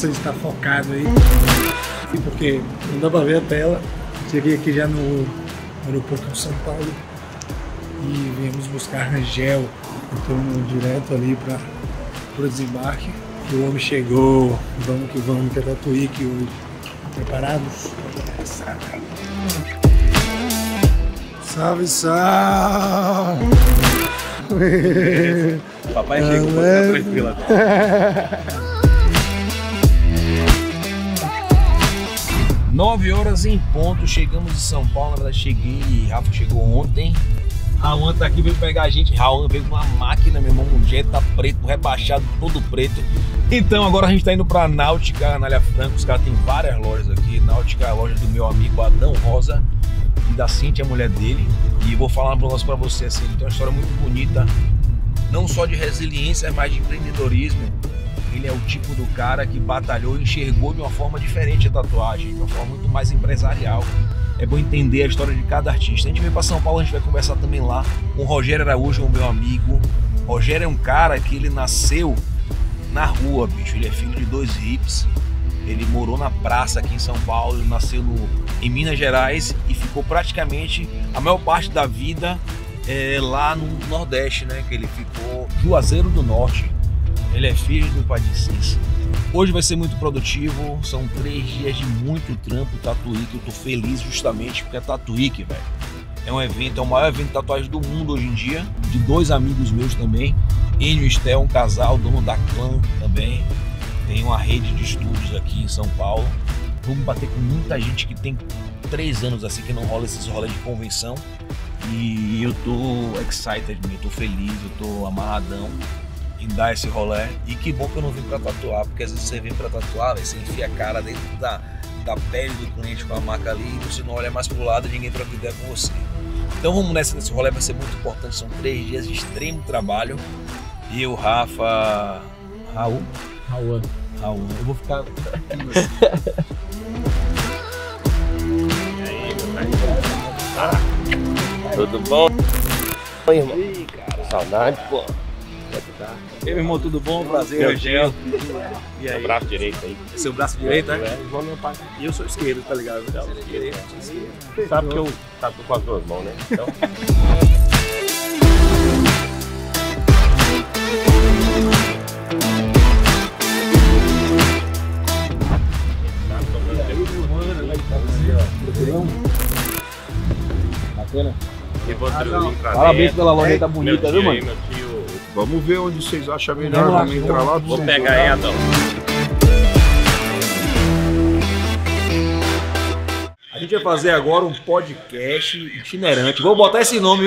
vocês estar focado aí, porque não dá pra ver a tela. Cheguei aqui já no aeroporto de São Paulo e viemos buscar Rangel. Então direto ali para o desembarque. Que o homem chegou, vamos que é Tattoo Week hoje. Preparados? Salve, salve! Papai chegou, pode ficar tranquila. Tá? 9 horas em ponto, chegamos em São Paulo. Na verdade, cheguei, Rafa chegou ontem. Raon tá aqui, veio pegar a gente. Raon veio com uma máquina, meu irmão, um Jetta preto, rebaixado, todo preto. Então agora a gente tá indo pra Náutica, Anália Franco. Os caras têm várias lojas aqui. Náutica é a loja do meu amigo Adão Rosa e da Cíntia, a mulher dele. E vou falar um negócio pra você, assim, ele tem uma história muito bonita, não só de resiliência, mas de empreendedorismo. Ele é o tipo do cara que batalhou e enxergou de uma forma diferente a tatuagem, de uma forma muito mais empresarial. É bom entender a história de cada artista. A gente veio para São Paulo, a gente vai conversar também lá com o Rogério Araújo, o meu amigo. O Rogério é um cara que ele nasceu na rua, bicho. Ele é filho de dois hips. Ele morou na praça aqui em São Paulo, ele nasceu em Minas Gerais e ficou praticamente a maior parte da vida lá no Nordeste, né? Que ele ficou Juazeiro do Norte. Ele é filho do Padre Cis. Hoje vai ser muito produtivo, são 3 dias de muito trampo Tattoo Week. Eu tô feliz justamente porque é Tattoo Week, velho. É um evento, é o maior evento de tatuagem do mundo hoje em dia, de 2 amigos meus também, Enio e Estel, um casal, dono da Clã também. Tem uma rede de estúdios aqui em São Paulo. Vamos bater com muita gente que tem 3 anos assim que não rola esses rolês de convenção. E eu tô excited, eu tô feliz, eu tô amarradão em dar esse rolê. E que bom que eu não vim pra tatuar, porque às vezes você vem pra tatuar, você enfia a cara dentro da pele do cliente com a marca ali e você não olha mais pro lado e ninguém troca ideia com você. Então vamos nesse rolê, vai ser muito importante, são 3 dias de extremo trabalho. E o Rafa... Raul? Raul. Eu vou ficar... E aí, meu pai? Ah, tudo bom? Oi, irmão. Ih, cara. Saudade, pô. Ei, meu irmão, tudo bom? Prazer, Rangel. E aí? Seu braço direito aí. Seu braço direito, né? Igual meu pai. E eu sou esquerdo, tá ligado? Direito. Sabe que eu tatuo com as 2 mãos, né? Então... Bacana. Parabéns pela loja, tá bonita, viu, mano? Vamos ver onde vocês acham melhor, vamos entrar lá. Vou pegar aí, Adão. A gente vai fazer agora um podcast itinerante. Vou botar esse nome,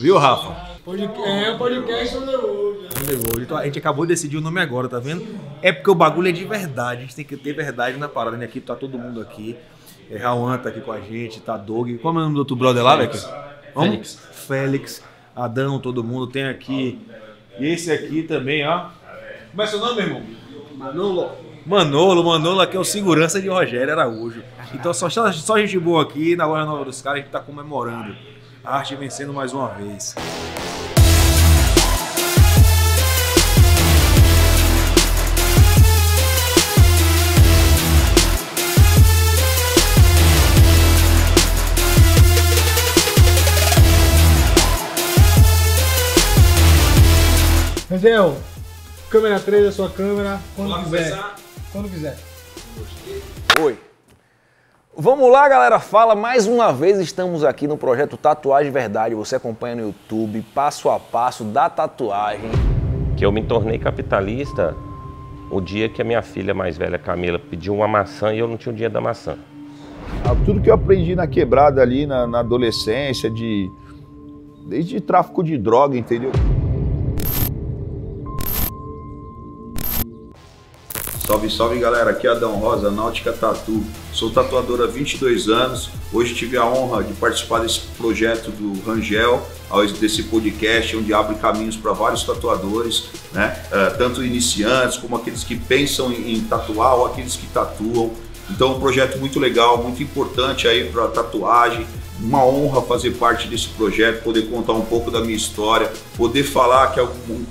viu, Rafa? Podcast Underworld. Então, a gente acabou de decidir o nome agora, tá vendo? É porque o bagulho é de verdade, a gente tem que ter verdade na parada, né? Aqui tá todo mundo aqui. Raon tá aqui com a gente, tá Doug. Qual é o nome do outro brother lá, velho? Félix. Adão, todo mundo tem aqui. E esse aqui também, ó. Como é seu nome, irmão? Manolo, aqui é o segurança de Rogério Araújo. Então só gente boa aqui na loja nova dos caras, a gente tá comemorando. A arte vencendo mais uma vez. Rangel, câmera 3 é sua câmera, quando quiser. Oi. Vamos lá, galera, fala mais uma vez, estamos aqui no projeto Tatuagem Verdade, você acompanha no YouTube, passo a passo da tatuagem. Que eu me tornei capitalista o dia que a minha filha mais velha, Camila, pediu uma maçã e eu não tinha o dinheiro da maçã. Tudo que eu aprendi na quebrada ali, na adolescência, desde tráfico de droga, entendeu? Salve, salve, galera, aqui é Adão Rosa, Náutica Tatu. Sou tatuadora há 22 anos, hoje tive a honra de participar desse projeto do Rangel, desse podcast onde abre caminhos para vários tatuadores, né? Tanto iniciantes como aqueles que pensam em tatuar ou aqueles que tatuam. Então um projeto muito legal, muito importante aí para tatuagem. Uma honra fazer parte desse projeto, poder contar um pouco da minha história, poder falar que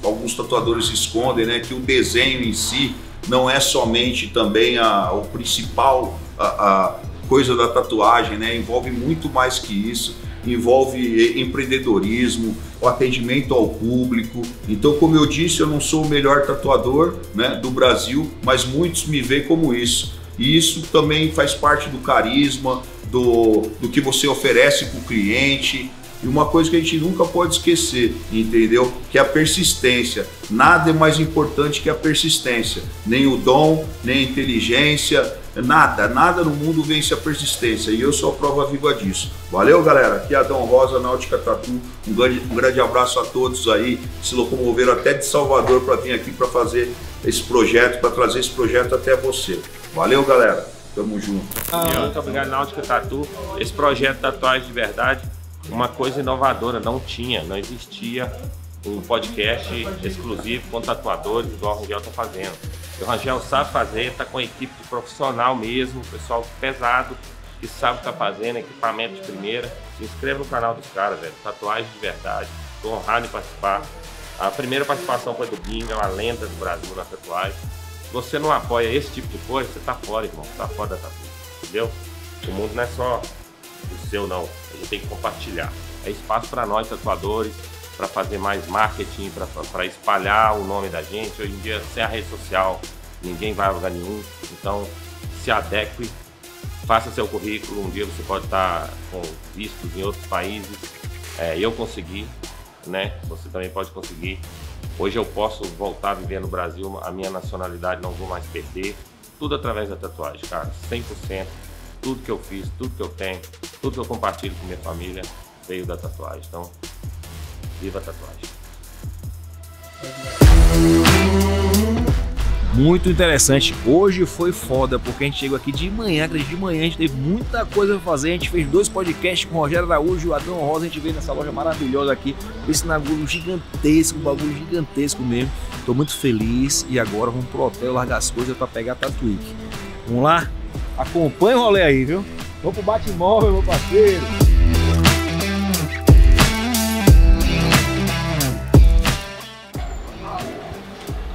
alguns tatuadores escondem, né, que o desenho em si não é somente também o principal a coisa da tatuagem, né? Envolve muito mais que isso, envolve empreendedorismo, o atendimento ao público. Então, como eu disse, eu não sou o melhor tatuador, né, do Brasil, mas muitos me veem como isso. E isso também faz parte do carisma, do que você oferece para o cliente. E uma coisa que a gente nunca pode esquecer, entendeu? Que é a persistência. Nada é mais importante que a persistência. Nem o dom, nem a inteligência, nada. Nada no mundo vence a persistência. E eu sou a prova viva disso. Valeu, galera. Aqui é Adão Rosa, Náutica Tattoo. Um grande abraço a todos aí que se locomoveram até de Salvador para vir aqui para fazer esse projeto, para trazer esse projeto até você. Valeu, galera. Tamo junto. Muito obrigado, Náutica Tattoo. Esse projeto Tatuagem de Verdade, uma coisa inovadora, não tinha, não existia um podcast exclusivo com tatuadores igual o Rangel está fazendo. O Rangel sabe fazer, está com a equipe de profissional mesmo, pessoal pesado, que sabe o que está fazendo, equipamento de primeira. Se inscreva no canal dos caras, velho, Tatuagem de Verdade, estou honrado em participar. A primeira participação foi do Guinho, é uma lenda do Brasil na tatuagem. Se você não apoia esse tipo de coisa, você está fora, irmão, está fora da tatuagem, entendeu? O mundo não é só o seu, não. A gente tem que compartilhar. É espaço para nós, tatuadores, para fazer mais marketing, para espalhar o nome da gente. Hoje em dia, sem a rede social, ninguém vai a lugar nenhum. Então, se adeque, faça seu currículo. Um dia você pode estar com vistos em outros países. Eu consegui, né? Você também pode conseguir. Hoje eu posso voltar a viver no Brasil, a minha nacionalidade não vou mais perder. Tudo através da tatuagem, cara, 100%. Tudo que eu fiz, tudo que eu tenho, tudo que eu compartilho com minha família veio da tatuagem. Então, viva a tatuagem! Muito interessante. Hoje foi foda, porque a gente chegou aqui de manhã, acredito, de manhã. A gente teve muita coisa pra fazer. A gente fez 2 podcasts com o Rogério Araújo e o Adão Rosa. A gente veio nessa loja maravilhosa aqui. Esse nagulho gigantesco, um bagulho gigantesco mesmo. Tô muito feliz e agora vamos pro hotel, largar as coisas pra pegar a Tattoo Week. Vamos lá? Acompanhe o rolê aí, viu? Vamos pro Batmóvel, meu parceiro!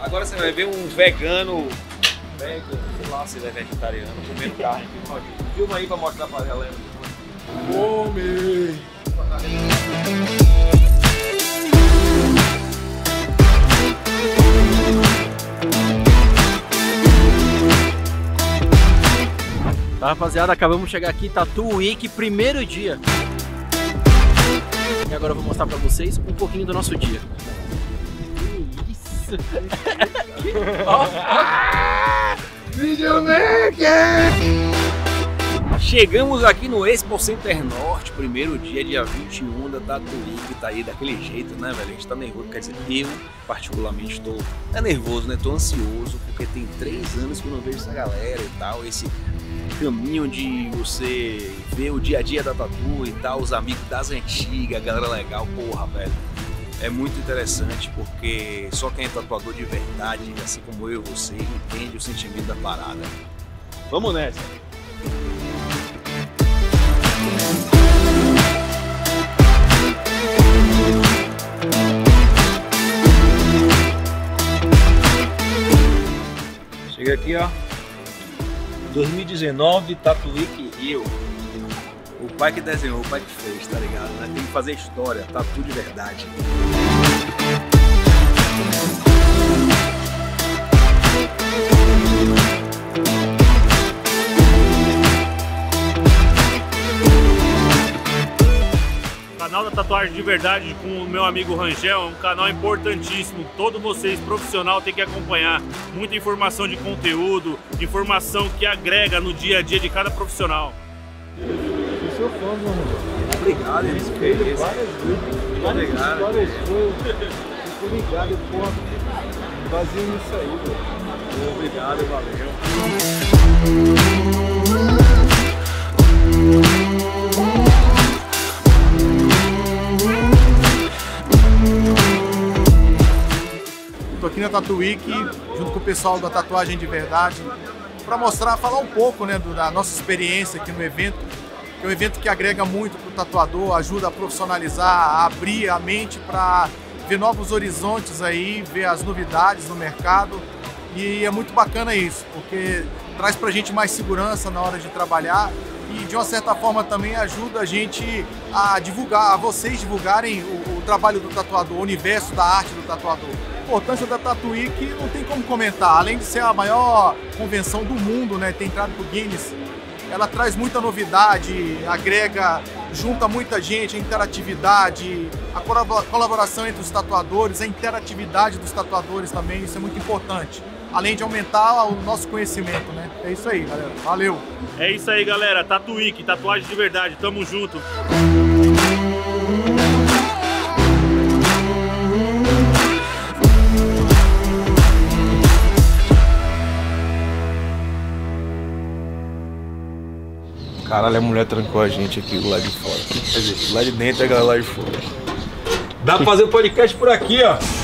Agora você vai ver um vegano, sei lá se ele é vegetariano, comendo carne. Filma aí pra mostrar pra galera. Come! Tá, rapaziada, acabamos de chegar aqui, Tattoo Week, primeiro dia. E agora eu vou mostrar pra vocês um pouquinho do nosso dia. Que isso? Que Videomaker! Chegamos aqui no Expo Center Norte, primeiro dia, dia 21 da Tattoo Week. Tá aí daquele jeito, né, velho? A gente tá nervoso, quer dizer, eu particularmente tô nervoso, né? Tô ansioso, porque tem 3 anos que eu não vejo essa galera e tal, esse caminho de você ver o dia a dia da tatu e tal, os amigos das antigas, a galera legal, porra, velho. É muito interessante porque só quem é tatuador de verdade, assim como eu e você, entende o sentimento da parada. Vamos nessa! Chega aqui, ó. 2019, Tattoo Week Rio. O pai que desenhou, o pai que fez, tá ligado? Né? Tem que fazer história, tatu de verdade. O canal da Tatuagem de Verdade com o meu amigo Rangel é um canal importantíssimo. Todos vocês, profissional, tem que acompanhar. Muita informação de conteúdo, informação que agrega no dia a dia de cada profissional. Eu sou fã, mano. Obrigado, eu respeito várias vezes. Várias coisas. Fico ligado, porra. Fazendo isso aí, velho. Obrigado, valeu. Estou aqui na Tattoo Week, junto com o pessoal da Tatuagem de Verdade, para mostrar, falar um pouco, né, da nossa experiência aqui no evento, que é um evento que agrega muito para o tatuador, ajuda a profissionalizar, a abrir a mente para ver novos horizontes aí, ver as novidades no mercado E é muito bacana isso, porque traz pra gente mais segurança na hora de trabalhar e, de uma certa forma, também ajuda a gente a divulgar, a vocês divulgarem o trabalho do tatuador, o universo da arte do tatuador. A importância da Tattoo Week não tem como comentar, além de ser a maior convenção do mundo, né, tem entrado pro Guinness, ela traz muita novidade, agrega, junta muita gente, a interatividade, a colaboração entre os tatuadores, a interatividade dos tatuadores também, isso é muito importante. Além de aumentar o nosso conhecimento, né? É isso aí, galera. Valeu! É isso aí, galera. Tattoo Week, tatuagem de verdade. Tamo junto! Caralho, a mulher trancou a gente aqui do lado de fora. Quer dizer, lá de dentro é a galera lá de fora. Dá pra fazer o podcast por aqui, ó.